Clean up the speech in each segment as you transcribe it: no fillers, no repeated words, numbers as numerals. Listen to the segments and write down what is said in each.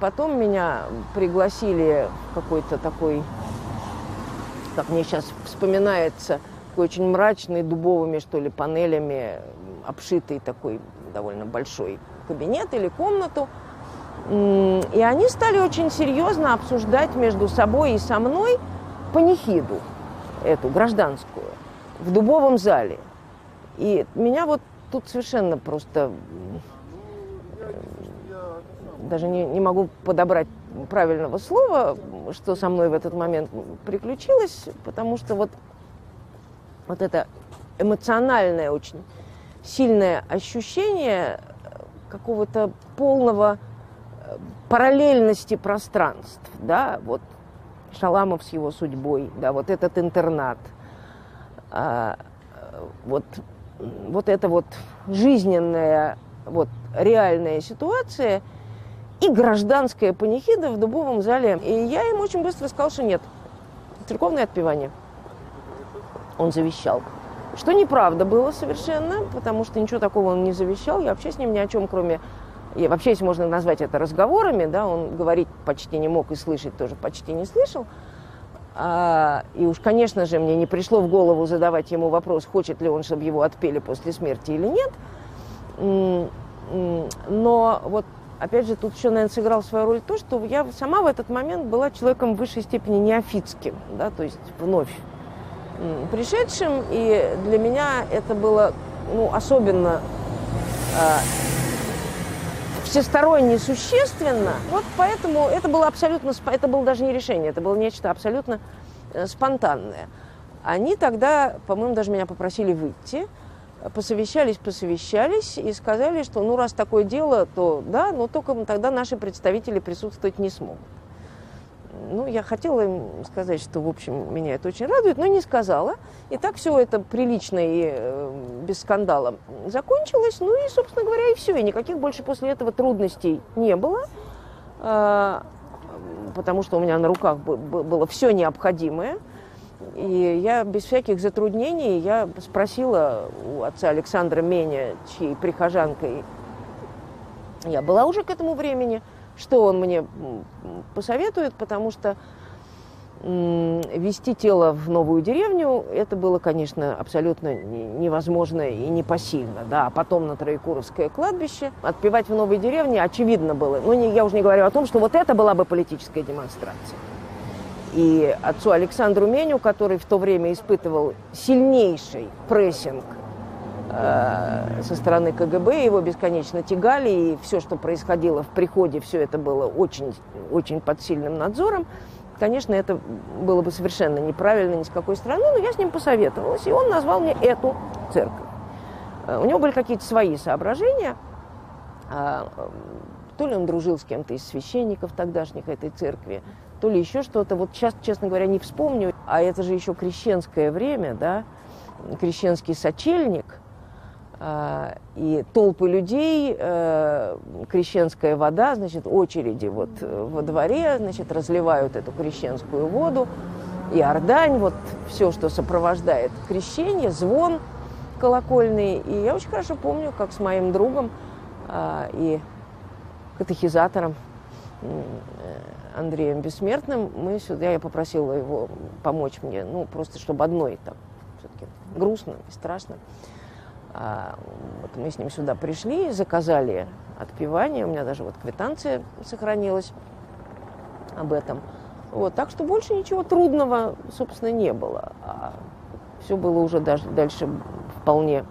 Потом меня пригласили в какой-то такой, как мне сейчас вспоминается, такой очень мрачный, дубовыми, что ли, панелями обшитый такой довольно большой кабинет или комнату. И они стали очень серьезно обсуждать между собой и со мной панихиду, эту гражданскую, в дубовом зале. И меня вот тут совершенно просто... Даже не могу подобрать правильного слова, что со мной в этот момент приключилось, потому что вот это эмоциональное, очень сильное ощущение какого-то полного параллельности пространств, да, вот Шаламов с его судьбой, да, вот этот интернат, вот эта вот жизненная, вот реальная ситуация и гражданская панихида в дубовом зале. И я им очень быстро сказал, что нет, церковное отпевание, он завещал. Что неправда было совершенно, потому что ничего такого он не завещал. Я вообще с ним ни о чем, кроме... И вообще, если можно назвать это разговорами, да, он говорить почти не мог и слышать тоже почти не слышал. И уж, конечно же, мне не пришло в голову задавать ему вопрос, хочет ли он, чтобы его отпели после смерти или нет. Но вот, опять же, тут еще, наверное, сыграл свою роль то, что я сама в этот момент была человеком в высшей степени неофитским, да, то есть вновь пришедшим. И для меня это было, ну, особенно... всесторонне существенно. Вот поэтому это было абсолютно, это было даже не решение, это было нечто абсолютно спонтанное. Они тогда, по-моему, даже меня попросили выйти, посовещались и сказали, что ну раз такое дело, то да, но только тогда наши представители присутствовать не смогут. Ну, я хотела им сказать, что, в общем, меня это очень радует, но не сказала. И так все это прилично и без скандала закончилось. Ну и, собственно говоря, и все. И никаких больше после этого трудностей не было, потому что у меня на руках было все необходимое. И я без всяких затруднений я спросила у отца Александра Меня, чьей прихожанкой я была уже к этому времени, что он мне посоветует, потому что везти тело в новую деревню, это было, конечно, абсолютно невозможно и непосильно. Да? А потом на Троекуровское кладбище отпевать в новой деревне очевидно было. Ну, я уже не говорю о том, что вот это была бы политическая демонстрация. И отцу Александру Меню, который в то время испытывал сильнейший прессинг со стороны КГБ, его бесконечно тягали, и все, что происходило в приходе, все это было очень, очень под сильным надзором. Конечно, это было бы совершенно неправильно ни с какой стороны, но я с ним посоветовалась, и он назвал мне эту церковь. У него были какие-то свои соображения, то ли он дружил с кем-то из священников тогдашних этой церкви, то ли еще что-то, вот сейчас, честно говоря, не вспомню, а это же еще крещенское время, да, крещенский сочельник, и толпы людей, крещенская вода, значит, очереди вот во дворе, значит, разливают эту крещенскую воду, и ордань, вот все, что сопровождает крещение, звон колокольный. И я очень хорошо помню, как с моим другом и катехизатором Андреем Бессмертным мы сюда, я попросила его помочь мне, ну, просто чтобы одной там все-таки грустно и страшно. Вот мы с ним сюда пришли, заказали отпевание, у меня даже вот квитанция сохранилась об этом. Вот, так что больше ничего трудного, собственно, не было. Все было уже даже дальше вполне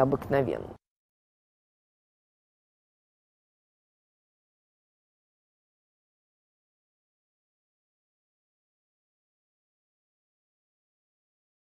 обыкновенно.